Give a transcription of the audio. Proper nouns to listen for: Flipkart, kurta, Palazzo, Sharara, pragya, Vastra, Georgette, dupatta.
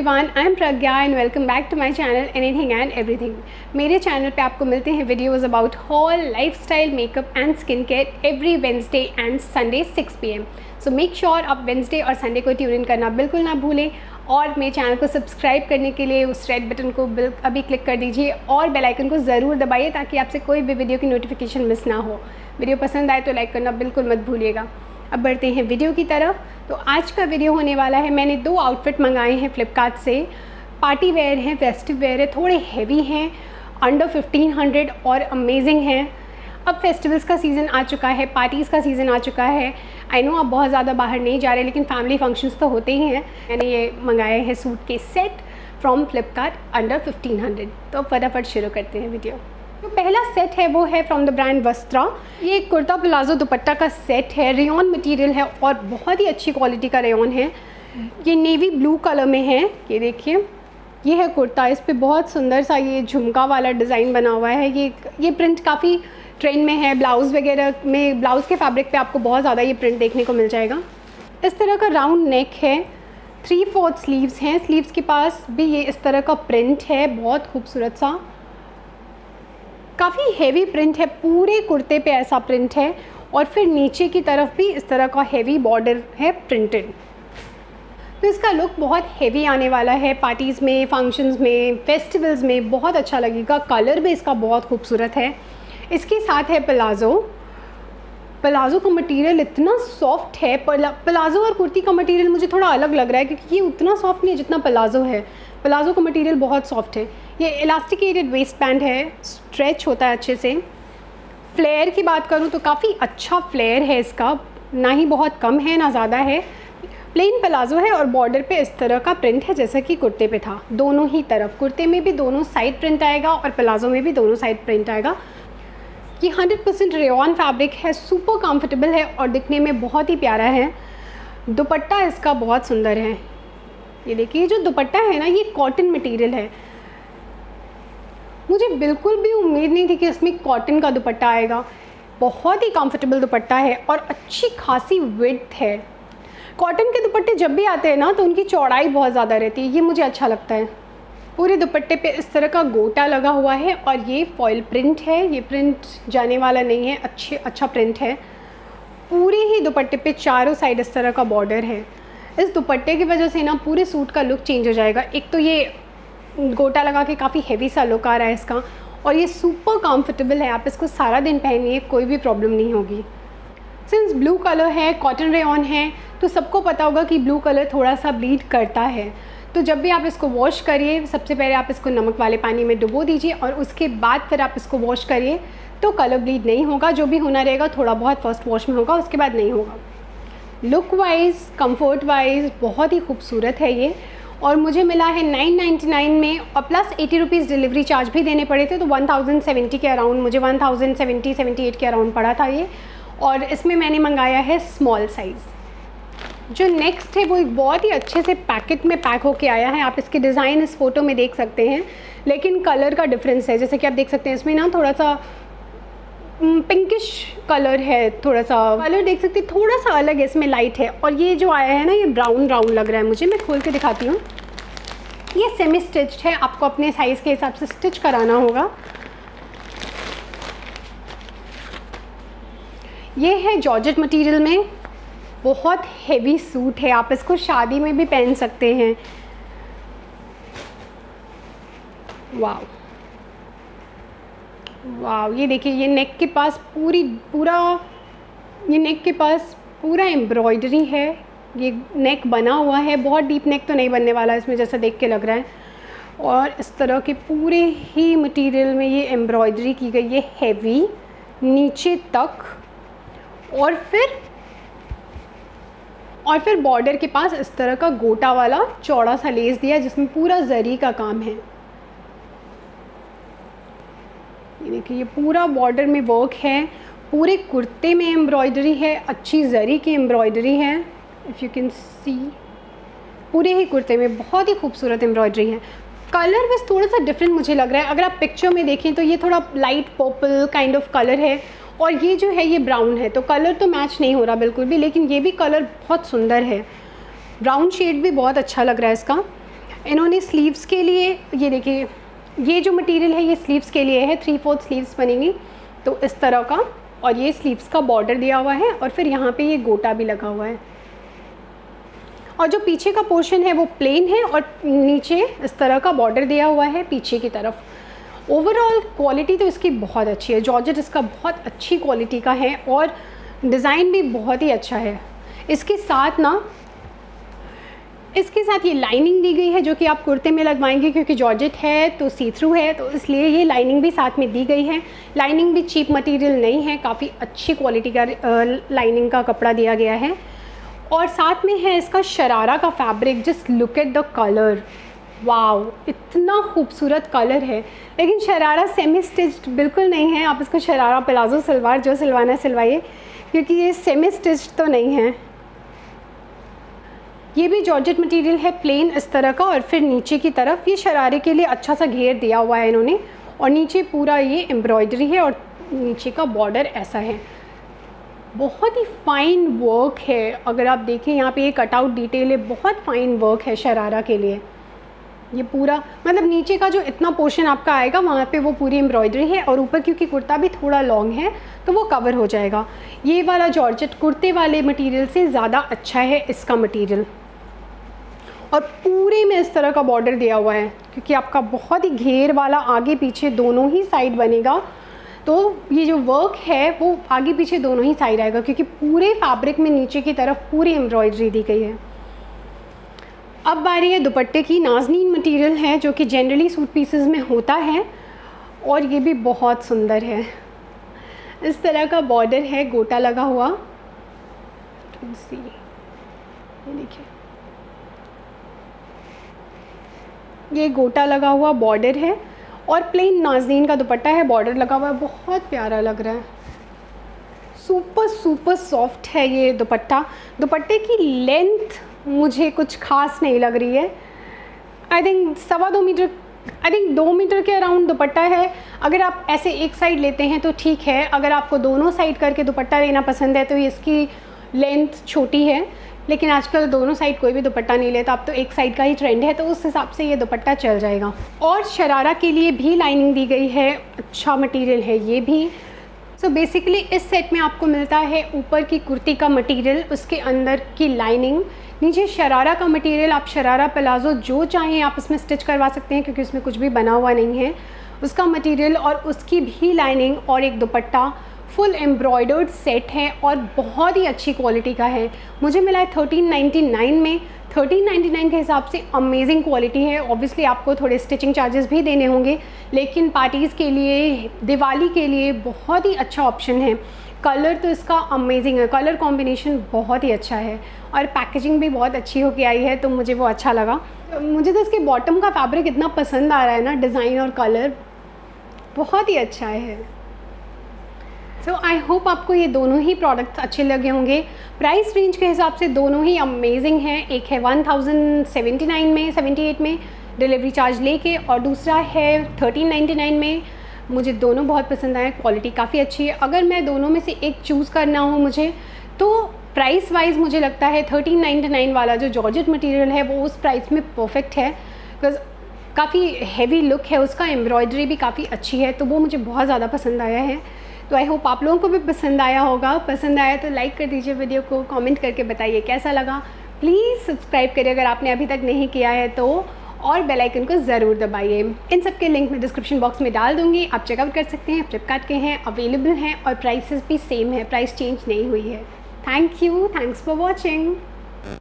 Everyone, I am Pragya and welcome back to my channel anything and everything. मेरे channel पे आपको मिलते हैं videos about haul, lifestyle, makeup and skin care every Wednesday and Sunday 6 PM। So make sure आप Wednesday और Sunday को tune in करना बिल्कुल ना भूलें। और मेरे चैनल को सब्सक्राइब करने के लिए उस रेड बटन को अभी क्लिक कर दीजिए और बेल आइकन को ज़रूर दबाइए ताकि आपसे कोई भी वीडियो की नोटिफिकेशन मिस ना हो। वीडियो पसंद आए तो लाइक करना बिल्कुल मत भूलिएगा। अब बढ़ते हैं वीडियो की तरफ। तो आज का वीडियो होने वाला है, मैंने 2 आउटफिट मंगाए हैं फ्लिपकार्ट से। पार्टी वेयर हैं, फेस्टिव वेयर है, थोड़े हैवी हैं, अंडर 1500 और अमेजिंग हैं। अब फेस्टिवल्स का सीज़न आ चुका है, पार्टीज़ का सीज़न आ चुका है। आई नो आप बहुत ज़्यादा बाहर नहीं जा रहे, लेकिन फैमिली फंक्शंस तो होते ही हैं। मैंने ये मंगाए हैं सूट के सेट फ्रॉम फ्लिपकार्ट अंडर 1500। तो अब फटाफट शुरू करते हैं वीडियो। तो पहला सेट है वो है फ्रॉम द ब्रांड वस्त्रा। ये कुर्ता प्लाजो दुपट्टा का सेट है, रेयॉन मटेरियल है और बहुत ही अच्छी क्वालिटी का रेयॉन है। ये नेवी ब्लू कलर में है। ये देखिए, ये है कुर्ता। इस पर बहुत सुंदर सा ये झुमका वाला डिज़ाइन बना हुआ है। ये प्रिंट काफ़ी ट्रेंड में है। ब्लाउज़ वगैरह में, ब्लाउज़ के फैब्रिक पे आपको बहुत ज़्यादा ये प्रिंट देखने को मिल जाएगा। इस तरह का राउंड नेक है, 3/4 स्लीव्स हैं। स्लीव्स के पास भी ये इस तरह का प्रिंट है, बहुत खूबसूरत सा, काफ़ी हेवी प्रिंट है। पूरे कुर्ते पे ऐसा प्रिंट है और फिर नीचे की तरफ भी इस तरह का हेवी बॉर्डर है प्रिंटेड। तो इसका लुक बहुत हेवी आने वाला है। पार्टीज़ में, फंक्शंस में, फेस्टिवल्स में बहुत अच्छा लगेगा। कलर भी इसका बहुत खूबसूरत है। इसके साथ है प्लाज़ो। प्लाज़ो का मटेरियल इतना सॉफ्ट है। प्लाज़ो और कुर्ती का मटेरियल मुझे थोड़ा अलग लग रहा है क्योंकि ये उतना सॉफ्ट नहीं है जितना प्लाज़ो है। प्लाज़ो का मटेरियल बहुत सॉफ्ट है। ये इलास्टिकेटेड वेस्ट बैंड है, स्ट्रेच होता है अच्छे से। फ्लेयर की बात करूँ तो काफ़ी अच्छा फ्लेयर है इसका, ना ही बहुत कम है ना ज़्यादा है। प्लेन प्लाज़ो है और बॉर्डर पे इस तरह का प्रिंट है जैसा कि कुर्ते पे था। दोनों ही तरफ, कुर्ते में भी दोनों साइड प्रिंट आएगा और प्लाज़ो में भी दोनों साइड प्रिंट आएगा। ये 100% रेयॉन फैब्रिक है, सुपर कम्फर्टेबल है और दिखने में बहुत ही प्यारा है। दुपट्टा इसका बहुत सुंदर है। ये देखिए, जो दुपट्टा है ना, ये कॉटन मटेरियल है। मुझे बिल्कुल भी उम्मीद नहीं थी कि इसमें कॉटन का दुपट्टा आएगा। बहुत ही कंफर्टेबल दुपट्टा है और अच्छी खासी विड्थ है। कॉटन के दुपट्टे जब भी आते हैं ना तो उनकी चौड़ाई बहुत ज़्यादा रहती है, ये मुझे अच्छा लगता है। पूरे दुपट्टे पे इस तरह का गोटा लगा हुआ है और ये फॉइल प्रिंट है। ये प्रिंट जाने वाला नहीं है, अच्छा प्रिंट है। पूरे ही दुपट्टे पे चारों साइड इस तरह का बॉर्डर है। इस दुपट्टे की वजह से ना पूरे सूट का लुक चेंज हो जाएगा। एक तो ये गोटा लगा के काफ़ी हेवी सा लुक आ रहा है इसका, और ये सुपर कंफर्टेबल है। आप इसको सारा दिन पहनिए, कोई भी प्रॉब्लम नहीं होगी। सिंस ब्लू कलर है, कॉटन रेयॉन है, तो सबको पता होगा कि ब्लू कलर थोड़ा सा ब्लीड करता है। तो जब भी आप इसको वॉश करिए, सबसे पहले आप इसको नमक वाले पानी में डुबो दीजिए और उसके बाद फिर आप इसको वॉश करिए तो कलर ब्लीड नहीं होगा। जो भी होना रहेगा थोड़ा बहुत फर्स्ट वॉश में होगा, उसके बाद नहीं होगा। लुक वाइज, कम्फर्ट वाइज बहुत ही खूबसूरत है ये। और मुझे मिला है 999 में और प्लस 80 रुपीज़ डिलीवरी चार्ज भी देने पड़े थे, तो 1070 के अराउंड, मुझे 1070-78 के अराउंड पड़ा था ये। और इसमें मैंने मंगाया है स्मॉल साइज़। जो नेक्स्ट है वो एक बहुत ही अच्छे से पैकेट में पैक होके आया है। आप इसके डिज़ाइन इस फ़ोटो में देख सकते हैं, लेकिन कलर का डिफरेंस है। जैसे कि आप देख सकते हैं इसमें ना थोड़ा सा पिंकिश कलर है, थोड़ा सा कलर देख सकते हैं, थोड़ा सा अलग है, इसमें लाइट है। और ये जो आया है ना, ये ब्राउन ब्राउन लग रहा है मुझे। मैं खोल के दिखाती हूँ। ये सेमी स्टिच्ड है, आपको अपने साइज़ के हिसाब से स्टिच कराना होगा। ये है जॉर्जेट मटेरियल में, बहुत हेवी सूट है। आप इसको शादी में भी पहन सकते हैं। वाव वाव, ये देखिए, ये नेक के पास पूरा एम्ब्रॉयडरी है। ये नेक बना हुआ है, बहुत डीप नेक तो नहीं बनने वाला इसमें जैसा देख के लग रहा है। और इस तरह के पूरे ही मटेरियल में ये एम्ब्रॉयडरी की गई है, हेवी नीचे तक, और फिर बॉर्डर के पास इस तरह का गोटा वाला चौड़ा सा लेस दिया जिसमें पूरा जरी का काम है। ये देखिए, ये पूरा बॉर्डर में वर्क है, पूरे कुर्ते में एम्ब्रॉयडरी है, अच्छी जरी की एम्ब्रॉयडरी है। इफ़ यू कैन सी, पूरे ही कुर्ते में बहुत ही खूबसूरत एम्ब्रॉयडरी है। कलर बस थोड़ा सा डिफरेंट मुझे लग रहा है। अगर आप पिक्चर में देखें तो ये थोड़ा light purple kind of colour है और ये जो है ये ब्राउन है, तो कलर तो मैच नहीं हो रहा बिल्कुल भी, लेकिन ये भी कलर बहुत सुंदर है। ब्राउन शेड भी बहुत अच्छा लग रहा है इसका। इन्होंने स्लीव्स के लिए ये देखिए, ये जो मटेरियल है ये स्लीव्स के लिए है, 3/4 स्लीव्स बनेंगी तो इस तरह का, और ये स्लीव्स का बॉर्डर दिया हुआ है और फिर यहाँ पे ये गोटा भी लगा हुआ है। और जो पीछे का पोर्शन है वो प्लेन है और नीचे इस तरह का बॉर्डर दिया हुआ है पीछे की तरफ। ओवरऑल क्वालिटी तो इसकी बहुत अच्छी है, जॉर्जेट इसका बहुत अच्छी क्वालिटी का है और डिज़ाइन भी बहुत ही अच्छा है। इसके साथ ना, इसके साथ ये लाइनिंग दी गई है जो कि आप कुर्ते में लगवाएंगे, क्योंकि जॉर्जेट है तो सी थ्रू है तो इसलिए ये लाइनिंग भी साथ में दी गई है। लाइनिंग भी चीप मटेरियल नहीं है, काफ़ी अच्छी क्वालिटी का लाइनिंग का कपड़ा दिया गया है। और साथ में है इसका शरारा का fabric. Just look at the colour, wow इतना खूबसूरत कलर है। लेकिन शरारा सेमी स्टिच्ड बिल्कुल नहीं है, आप इसको शरारा प्लाजो सलवार जो सिलवाना सिलवाइए, क्योंकि ये सेमी स्टिच्ड तो नहीं है। ये भी जॉर्जेट मटेरियल है, प्लेन इस तरह का और फिर नीचे की तरफ ये शरारे के लिए अच्छा सा घेर दिया हुआ है इन्होंने, और नीचे पूरा ये एम्ब्रॉयडरी है और नीचे का बॉर्डर ऐसा है। बहुत ही फ़ाइन वर्क है, अगर आप देखें यहाँ पे ये कटआउट डिटेल है, बहुत फ़ाइन वर्क है शरारा के लिए। ये पूरा मतलब नीचे का जो इतना पोर्शन आपका आएगा वहाँ पे वो पूरी एम्ब्रॉयडरी है, और ऊपर क्योंकि कुर्ता भी थोड़ा लॉन्ग है तो वो कवर हो जाएगा। ये वाला जॉर्जेट कुर्ते वाले मटेरियल से ज़्यादा अच्छा है इसका मटेरियल, और पूरे में इस तरह का बॉर्डर दिया हुआ है, क्योंकि आपका बहुत ही घेर वाला आगे पीछे दोनों ही साइड बनेगा, तो ये जो वर्क है वो आगे पीछे दोनों ही साइड आएगा, क्योंकि पूरे फैब्रिक में नीचे की तरफ पूरी एम्ब्रॉयडरी दी गई है। अब बारी है दुपट्टे की। नाज़नीन मटेरियल है जो कि जनरली सूट पीसेस में होता है, और ये भी बहुत सुंदर है। इस तरह का बॉर्डर है, गोटा लगा हुआ, ये देखिए, ये गोटा लगा हुआ बॉर्डर है, और प्लेन नाज़नीन का दुपट्टा है, बॉर्डर लगा हुआ है, बहुत प्यारा लग रहा है। सुपर सुपर सॉफ्ट है ये दुपट्टा। दुपट्टे की लेंथ मुझे कुछ खास नहीं लग रही है, I think 2.25 metre, I think 2 metre के अराउंड दुपट्टा है। अगर आप ऐसे एक साइड लेते हैं तो ठीक है, अगर आपको दोनों साइड करके दुपट्टा लेना पसंद है तो इसकी लेंथ छोटी है, लेकिन आजकल दोनों साइड कोई भी दुपट्टा नहीं लेता, अब तो एक साइड का ही ट्रेंड है, तो उस हिसाब से ये दुपट्टा चल जाएगा। और शरारा के लिए भी लाइनिंग दी गई है, अच्छा मटेरियल है ये भी। सो बेसिकली इस सेट में आपको मिलता है ऊपर की कुर्ती का मटेरियल, उसके अंदर की लाइनिंग, नीचे शरारा का मटेरियल। आप शरारा प्लाजो जो चाहें आप इसमें स्टिच करवा सकते हैं, क्योंकि उसमें कुछ भी बना हुआ नहीं है, उसका मटेरियल और उसकी भी लाइनिंग और एक दुपट्टा। फुल एम्ब्रॉयडर्ड सेट है और बहुत ही अच्छी क्वालिटी का है। मुझे मिला है 1399 में। 1399 के हिसाब से अमेजिंग क्वालिटी है। ऑब्वियसली आपको थोड़े स्टिचिंग चार्जेस भी देने होंगे, लेकिन पार्टीज़ के लिए, दिवाली के लिए बहुत ही अच्छा ऑप्शन है। कलर तो इसका अमेजिंग है, कलर कॉम्बिनेशन बहुत ही अच्छा है, और पैकेजिंग भी बहुत अच्छी होके आई है, तो मुझे वो अच्छा लगा। मुझे तो इसके बॉटम का फैब्रिक इतना पसंद आ रहा है ना, डिज़ाइन और कलर बहुत ही अच्छा है। सो आई होप आपको ये दोनों ही प्रोडक्ट्स अच्छे लगे होंगे। प्राइस रेंज के हिसाब से दोनों ही अमेजिंग हैं। एक है 1079 में, 78 में डिलीवरी चार्ज लेके, और दूसरा है 1399 में। मुझे दोनों बहुत पसंद आए, क्वालिटी काफ़ी अच्छी है। अगर मैं दोनों में से एक चूज़ करना हो मुझे, तो प्राइस वाइज मुझे लगता है 1399 वाला जो जॉर्जेट मटेरियल है वो उस प्राइस में परफेक्ट है, बिकॉज काफ़ी हैवी लुक है उसका, एम्ब्रॉयडरी भी काफ़ी अच्छी है, तो वो मुझे बहुत ज़्यादा पसंद आया है। तो आई होप आप लोगों को भी पसंद आया होगा। पसंद आया तो लाइक कर दीजिए वीडियो को, कमेंट करके बताइए कैसा लगा। प्लीज़ सब्सक्राइब करिए अगर आपने अभी तक नहीं किया है तो, और बेल आइकन को ज़रूर दबाइए। इन सब के लिंक मैं डिस्क्रिप्शन बॉक्स में डाल दूँगी, आप चेकआउट कर सकते हैं। फ्लिपकार्ट के हैं, अवेलेबल हैं, और प्राइसेस भी सेम है, प्राइस चेंज नहीं हुई है। Thank you, thanks for watching.